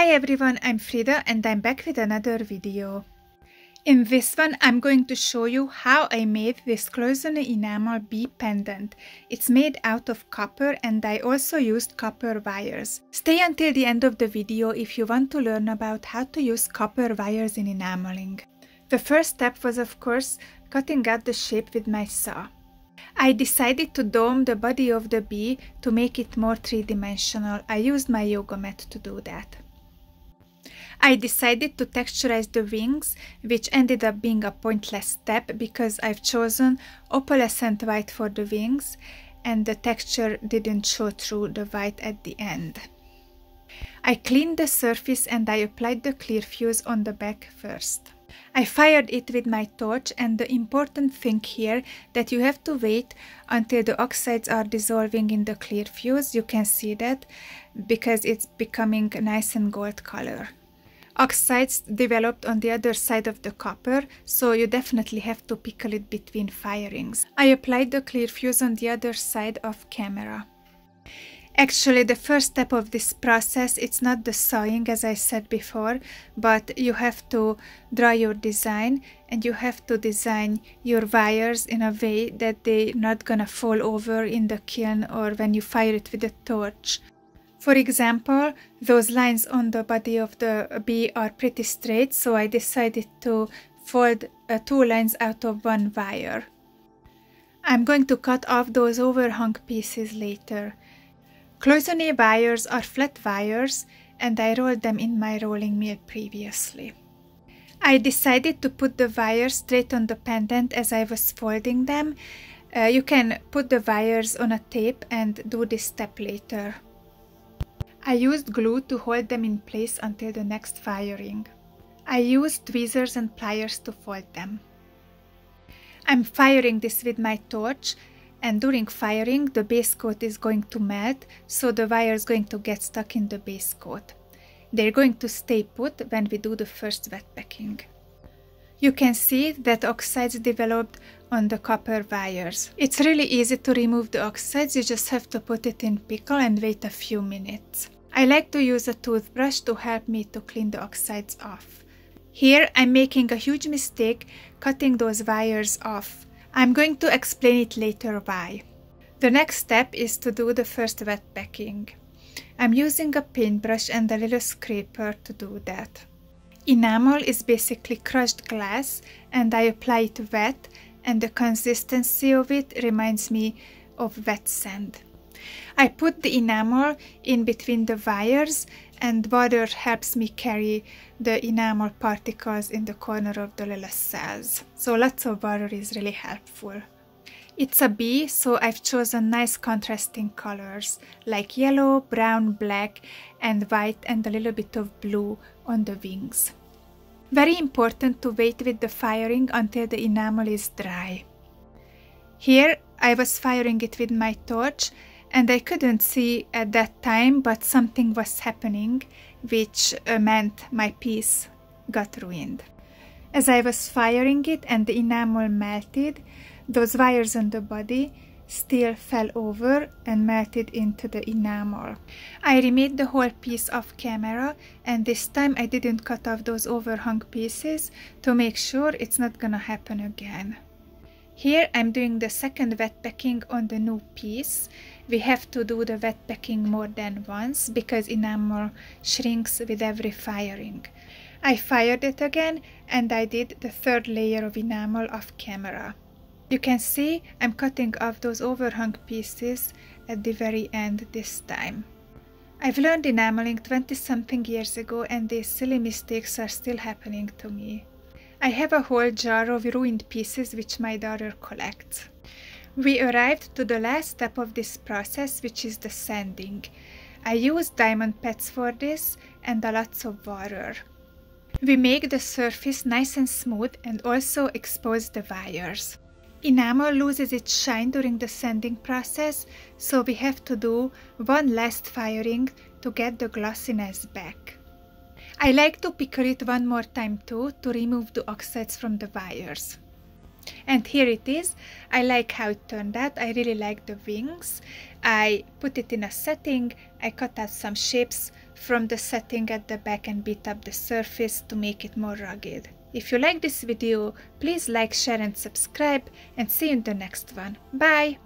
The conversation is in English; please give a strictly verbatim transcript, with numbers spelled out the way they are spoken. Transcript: Hi everyone, I'm Frida and I'm back with another video. In this one I'm going to show you how I made this cloisonné enamel bee pendant. It's made out of copper and I also used copper wires. Stay until the end of the video if you want to learn about how to use copper wires in enameling. The first step was of course cutting out the shape with my saw. I decided to dome the body of the bee to make it more three-dimensional. I used my yoga mat to do that. I decided to texturize the wings, which ended up being a pointless step because I've chosen opalescent white for the wings and the texture didn't show through the white at the end. I cleaned the surface and I applied the clear fuse on the back first. I fired it with my torch, and the important thing here that you have to wait until the oxides are dissolving in the clear fuse. You can see that because it's becoming nice and gold color. Oxides developed on the other side of the copper, so you definitely have to pickle it between firings. I applied the clear fuse on the other side off camera. Actually, the first step of this process, it's not the sawing as I said before, but you have to draw your design and you have to design your wires in a way that they're not gonna fall over in the kiln or when you fire it with a torch. For example, those lines on the body of the bee are pretty straight, so I decided to fold uh, two lines out of one wire. I'm going to cut off those overhung pieces later. Cloisonné wires are flat wires and I rolled them in my rolling mill previously. I decided to put the wires straight on the pendant as I was folding them. Uh, you can put the wires on a tape and do this step later. I used glue to hold them in place until the next firing. I used tweezers and pliers to fold them. I'm firing this with my torch. And during firing, the base coat is going to melt, so the wire is going to get stuck in the base coat. They're going to stay put when we do the first wet packing. You can see that oxides developed on the copper wires. It's really easy to remove the oxides, you just have to put it in pickle and wait a few minutes. I like to use a toothbrush to help me to clean the oxides off. Here I'm making a huge mistake cutting those wires off. I'm going to explain it later why. The next step is to do the first wet packing. I'm using a paintbrush and a little scraper to do that. Enamel is basically crushed glass and I apply it wet, and the consistency of it reminds me of wet sand. I put the enamel in between the wires and water helps me carry the enamel particles in the corner of the little cells. So lots of water is really helpful. It's a bee, so I've chosen nice contrasting colors like yellow, brown, black and white, and a little bit of blue on the wings. Very important to wait with the firing until the enamel is dry. Here I was firing it with my torch and I couldn't see at that time, but something was happening which uh, meant my piece got ruined. As I was firing it and the enamel melted, those wires on the body still fell over and melted into the enamel. I remade the whole piece off camera, and this time I didn't cut off those overhung pieces to make sure it's not gonna happen again. Here I'm doing the second wet packing on the new piece. We have to do the wet packing more than once because enamel shrinks with every firing. I fired it again and I did the third layer of enamel off camera. You can see I'm cutting off those overhung pieces at the very end this time. I've learned enameling twenty something years ago and these silly mistakes are still happening to me. I have a whole jar of ruined pieces which my daughter collects. We arrived to the last step of this process, which is the sanding. I use diamond pads for this and a lot of water. We make the surface nice and smooth and also expose the wires. Enamel loses its shine during the sanding process, so we have to do one last firing to get the glossiness back. I like to pickle it one more time too, to remove the oxides from the wires. And here it is. I like how it turned out. I really like the wings. I put it in a setting. I cut out some shapes from the setting at the back and beat up the surface to make it more rugged. If you like this video, please like, share and subscribe, and see you in the next one. Bye!